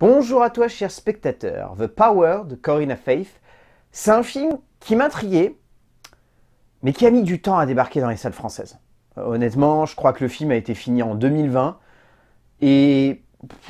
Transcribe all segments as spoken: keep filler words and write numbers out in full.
Bonjour à toi chers spectateurs, The Power de Corinna Faith, c'est un film qui m'intriguait, mais qui a mis du temps à débarquer dans les salles françaises. Honnêtement, je crois que le film a été fini en deux mille vingt, et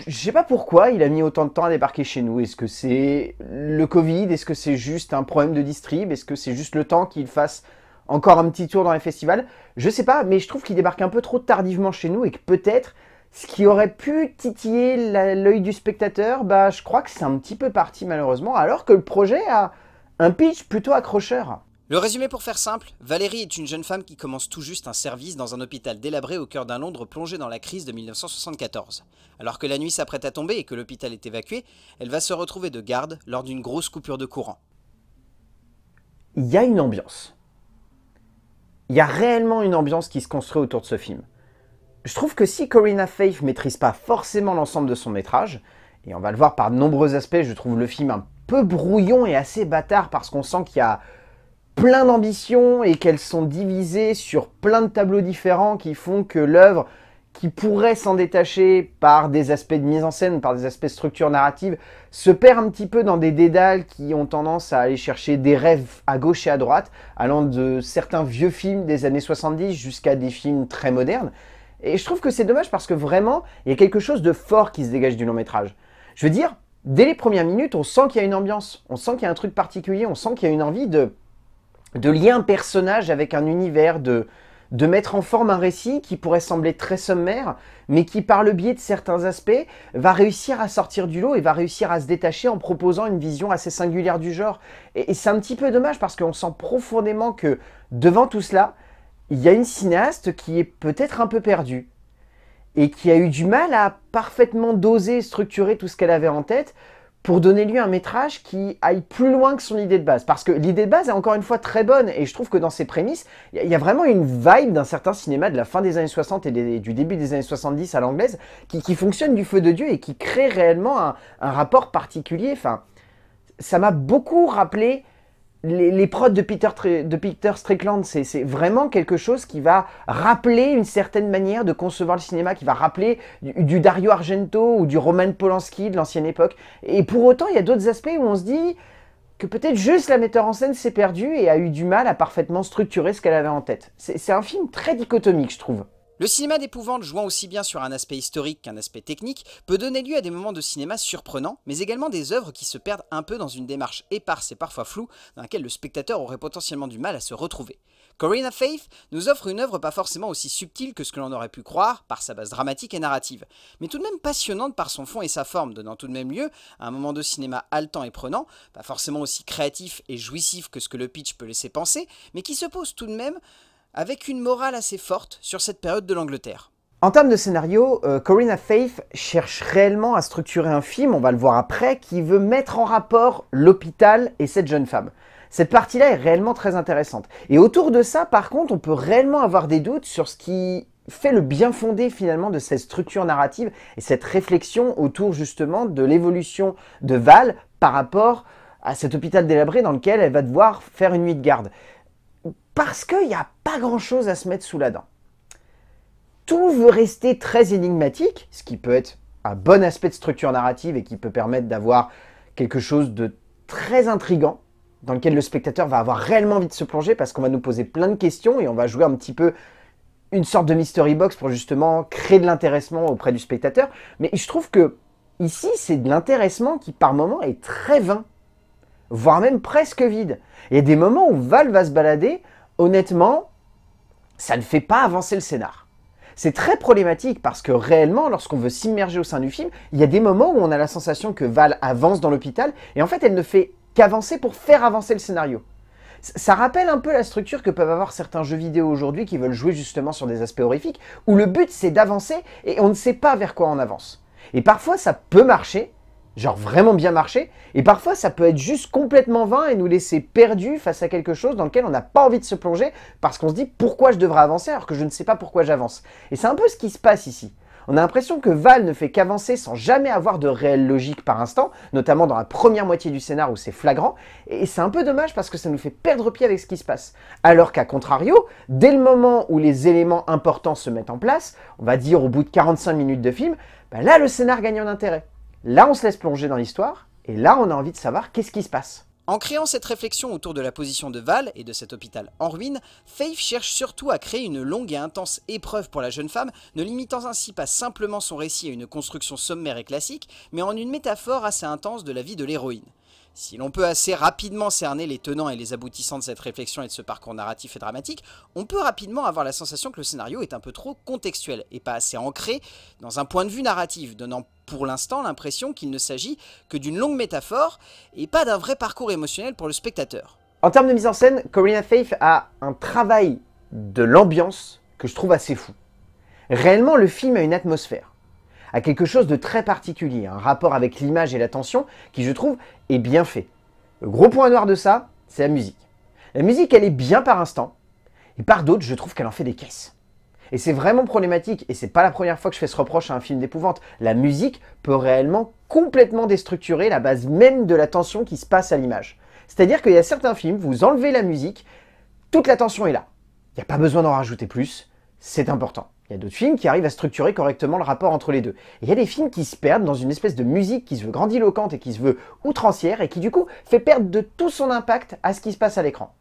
je sais pas pourquoi il a mis autant de temps à débarquer chez nous. Est-ce que c'est le Covid? Est-ce que c'est juste un problème de distrib? Est-ce que c'est juste le temps qu'il fasse encore un petit tour dans les festivals? Je sais pas, mais je trouve qu'il débarque un peu trop tardivement chez nous, et que peut-être... ce qui aurait pu titiller l'œil du spectateur, bah, je crois que c'est un petit peu parti malheureusement, alors que le projet a un pitch plutôt accrocheur. Le résumé pour faire simple, Valérie est une jeune femme qui commence tout juste un service dans un hôpital délabré au cœur d'un Londres plongé dans la crise de mille neuf cent soixante-quatorze. Alors que la nuit s'apprête à tomber et que l'hôpital est évacué, elle va se retrouver de garde lors d'une grosse coupure de courant. Il y a une ambiance. Il y a réellement une ambiance qui se construit autour de ce film. Je trouve que si Corinna Faith ne maîtrise pas forcément l'ensemble de son métrage, et on va le voir par de nombreux aspects, je trouve le film un peu brouillon et assez bâtard parce qu'on sent qu'il y a plein d'ambitions et qu'elles sont divisées sur plein de tableaux différents qui font que l'œuvre, qui pourrait s'en détacher par des aspects de mise en scène, par des aspects de structure narrative, se perd un petit peu dans des dédales qui ont tendance à aller chercher des rêves à gauche et à droite, allant de certains vieux films des années soixante-dix jusqu'à des films très modernes. Et je trouve que c'est dommage parce que vraiment, il y a quelque chose de fort qui se dégage du long métrage. Je veux dire, dès les premières minutes, on sent qu'il y a une ambiance, on sent qu'il y a un truc particulier, on sent qu'il y a une envie de, de lier un personnage avec un univers, de, de mettre en forme un récit qui pourrait sembler très sommaire, mais qui par le biais de certains aspects, va réussir à sortir du lot et va réussir à se détacher en proposant une vision assez singulière du genre. Et, et c'est un petit peu dommage parce qu'on sent profondément que devant tout cela, il y a une cinéaste qui est peut-être un peu perdue et qui a eu du mal à parfaitement doser et structurer tout ce qu'elle avait en tête pour donner lieu à un métrage qui aille plus loin que son idée de base. Parce que l'idée de base est encore une fois très bonne et je trouve que dans ses prémices, il y a vraiment une vibe d'un certain cinéma de la fin des années soixante et des, du début des années soixante-dix à l'anglaise qui, qui fonctionne du feu de Dieu et qui crée réellement un, un rapport particulier. Enfin, ça m'a beaucoup rappelé... Les, les prods de Peter, de Peter Strickland, c'est vraiment quelque chose qui va rappeler une certaine manière de concevoir le cinéma, qui va rappeler du, du Dario Argento ou du Roman Polanski de l'ancienne époque. Et pour autant, il y a d'autres aspects où on se dit que peut-être juste la metteur en scène s'est perdue et a eu du mal à parfaitement structurer ce qu'elle avait en tête. C'est un film très dichotomique, je trouve. Le cinéma d'épouvante, jouant aussi bien sur un aspect historique qu'un aspect technique, peut donner lieu à des moments de cinéma surprenants, mais également des œuvres qui se perdent un peu dans une démarche éparse et parfois floue, dans laquelle le spectateur aurait potentiellement du mal à se retrouver. Corinna Faith nous offre une œuvre pas forcément aussi subtile que ce que l'on aurait pu croire, par sa base dramatique et narrative, mais tout de même passionnante par son fond et sa forme, donnant tout de même lieu à un moment de cinéma haletant et prenant, pas forcément aussi créatif et jouissif que ce que le pitch peut laisser penser, mais qui se pose tout de même... avec une morale assez forte sur cette période de l'Angleterre. En termes de scénario, euh, Corinna Faith cherche réellement à structurer un film, on va le voir après, qui veut mettre en rapport l'hôpital et cette jeune femme. Cette partie-là est réellement très intéressante. Et autour de ça, par contre, on peut réellement avoir des doutes sur ce qui fait le bien fondé finalement de cette structure narrative et cette réflexion autour justement de l'évolution de Val par rapport à cet hôpital délabré dans lequel elle va devoir faire une nuit de garde. Parce qu'il n'y a pas grand-chose à se mettre sous la dent. Tout veut rester très énigmatique, ce qui peut être un bon aspect de structure narrative et qui peut permettre d'avoir quelque chose de très intriguant, dans lequel le spectateur va avoir réellement envie de se plonger parce qu'on va nous poser plein de questions et on va jouer un petit peu une sorte de mystery box pour justement créer de l'intéressement auprès du spectateur. Mais je trouve que ici, c'est de l'intéressement qui par moment est très vain, voire même presque vide. Il y a des moments où Val va se balader, honnêtement, ça ne fait pas avancer le scénar. C'est très problématique parce que réellement, lorsqu'on veut s'immerger au sein du film, il y a des moments où on a la sensation que Val avance dans l'hôpital et en fait, elle ne fait qu'avancer pour faire avancer le scénario. Ça rappelle un peu la structure que peuvent avoir certains jeux vidéo aujourd'hui qui veulent jouer justement sur des aspects horrifiques où le but c'est d'avancer et on ne sait pas vers quoi on avance. Et parfois, ça peut marcher, genre vraiment bien marché, et parfois ça peut être juste complètement vain et nous laisser perdus face à quelque chose dans lequel on n'a pas envie de se plonger parce qu'on se dit pourquoi je devrais avancer alors que je ne sais pas pourquoi j'avance. Et c'est un peu ce qui se passe ici. On a l'impression que Val ne fait qu'avancer sans jamais avoir de réelle logique par instant, notamment dans la première moitié du scénar où c'est flagrant, et c'est un peu dommage parce que ça nous fait perdre pied avec ce qui se passe. Alors qu'à contrario, dès le moment où les éléments importants se mettent en place, on va dire au bout de quarante-cinq minutes de film, bah là le scénar gagne en intérêt. Là, on se laisse plonger dans l'histoire, et là, on a envie de savoir qu'est-ce qui se passe. En créant cette réflexion autour de la position de Val et de cet hôpital en ruine, Faith cherche surtout à créer une longue et intense épreuve pour la jeune femme, ne limitant ainsi pas simplement son récit à une construction sommaire et classique, mais en une métaphore assez intense de la vie de l'héroïne. Si l'on peut assez rapidement cerner les tenants et les aboutissants de cette réflexion et de ce parcours narratif et dramatique, on peut rapidement avoir la sensation que le scénario est un peu trop contextuel et pas assez ancré dans un point de vue narratif, donnant pour l'instant l'impression qu'il ne s'agit que d'une longue métaphore et pas d'un vrai parcours émotionnel pour le spectateur. En termes de mise en scène, Corinna Faith a un travail de l'ambiance que je trouve assez fou. Réellement, le film a une atmosphère, a quelque chose de très particulier, un rapport avec l'image et la tension qui, je trouve, est bien fait. Le gros point noir de ça, c'est la musique. La musique, elle est bien par instants, et par d'autres, je trouve qu'elle en fait des caisses. Et c'est vraiment problématique, et c'est pas la première fois que je fais ce reproche à un film d'épouvante. La musique peut réellement complètement déstructurer la base même de la tension qui se passe à l'image. C'est-à-dire qu'il y a certains films, vous enlevez la musique, toute la tension est là. Il n'y a pas besoin d'en rajouter plus, c'est important. Il y a d'autres films qui arrivent à structurer correctement le rapport entre les deux. Et il y a des films qui se perdent dans une espèce de musique qui se veut grandiloquente et qui se veut outrancière, et qui du coup fait perdre de tout son impact à ce qui se passe à l'écran.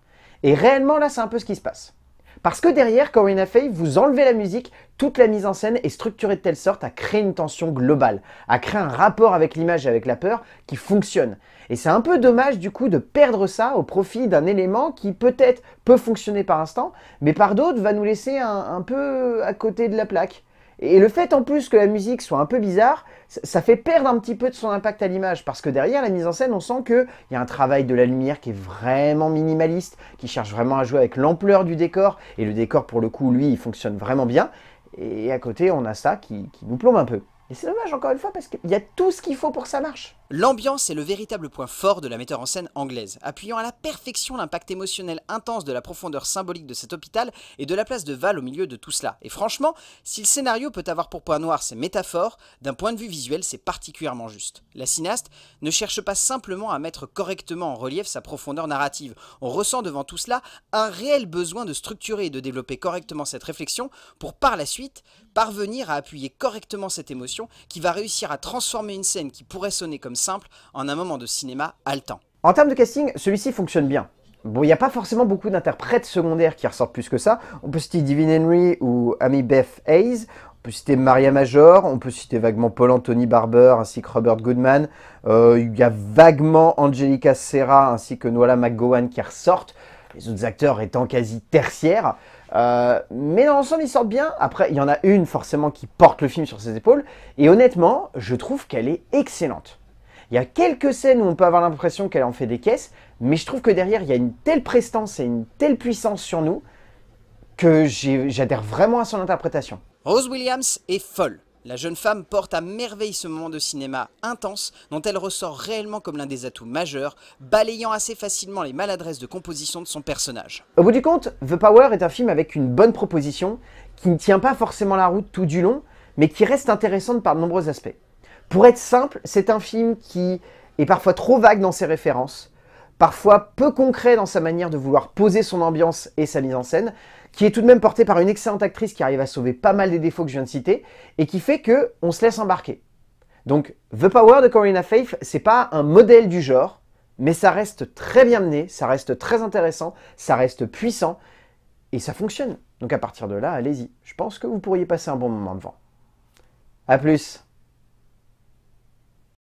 Et réellement là, c'est un peu ce qui se passe. Parce que derrière, Corinna Faith, vous enlevez la musique, toute la mise en scène est structurée de telle sorte à créer une tension globale, à créer un rapport avec l'image et avec la peur qui fonctionne. Et c'est un peu dommage du coup de perdre ça au profit d'un élément qui peut-être peut fonctionner par instant, mais par d'autres va nous laisser un, un peu à côté de la plaque. Et le fait en plus que la musique soit un peu bizarre, ça fait perdre un petit peu de son impact à l'image, parce que derrière la mise en scène, on sent qu'il y a un travail de la lumière qui est vraiment minimaliste, qui cherche vraiment à jouer avec l'ampleur du décor, et le décor pour le coup, lui, il fonctionne vraiment bien, et à côté, on a ça qui, qui nous plombe un peu. Et c'est dommage encore une fois parce qu'il y a tout ce qu'il faut pour que ça marche. L'ambiance est le véritable point fort de la metteur en scène anglaise, appuyant à la perfection l'impact émotionnel intense de la profondeur symbolique de cet hôpital et de la place de Val au milieu de tout cela. Et franchement, si le scénario peut avoir pour point noir ses métaphores, d'un point de vue visuel c'est particulièrement juste. La cinéaste ne cherche pas simplement à mettre correctement en relief sa profondeur narrative, on ressent devant tout cela un réel besoin de structurer et de développer correctement cette réflexion pour par la suite parvenir à appuyer correctement cette émotion qui va réussir à transformer une scène qui pourrait sonner comme simple en un moment de cinéma haletant. En termes de casting, celui-ci fonctionne bien. Bon, il n'y a pas forcément beaucoup d'interprètes secondaires qui ressortent plus que ça. On peut citer Divine Henry ou Amy Beth Hayes, on peut citer Maria Major, on peut citer vaguement Paul Anthony Barber ainsi que Robert Goodman. Euh, il y a vaguement Angelica Serra ainsi que Noëlla McGowan qui ressortent, les autres acteurs étant quasi tertiaires. Euh, mais dans l'ensemble, ils sortent bien. Après, il y en a une forcément qui porte le film sur ses épaules. Et honnêtement, je trouve qu'elle est excellente. Il y a quelques scènes où on peut avoir l'impression qu'elle en fait des caisses, mais je trouve que derrière, il y a une telle prestance et une telle puissance sur nous que j'adhère vraiment à son interprétation. Rose Williams est folle. La jeune femme porte à merveille ce moment de cinéma intense dont elle ressort réellement comme l'un des atouts majeurs, balayant assez facilement les maladresses de composition de son personnage. Au bout du compte, The Power est un film avec une bonne proposition qui ne tient pas forcément la route tout du long, mais qui reste intéressante par de nombreux aspects. Pour être simple, c'est un film qui est parfois trop vague dans ses références, parfois peu concret dans sa manière de vouloir poser son ambiance et sa mise en scène, qui est tout de même porté par une excellente actrice qui arrive à sauver pas mal des défauts que je viens de citer, et qui fait qu'on se laisse embarquer. Donc, The Power de Corinna Faith, c'est pas un modèle du genre, mais ça reste très bien mené, ça reste très intéressant, ça reste puissant, et ça fonctionne. Donc à partir de là, allez-y. Je pense que vous pourriez passer un bon moment devant. A plus.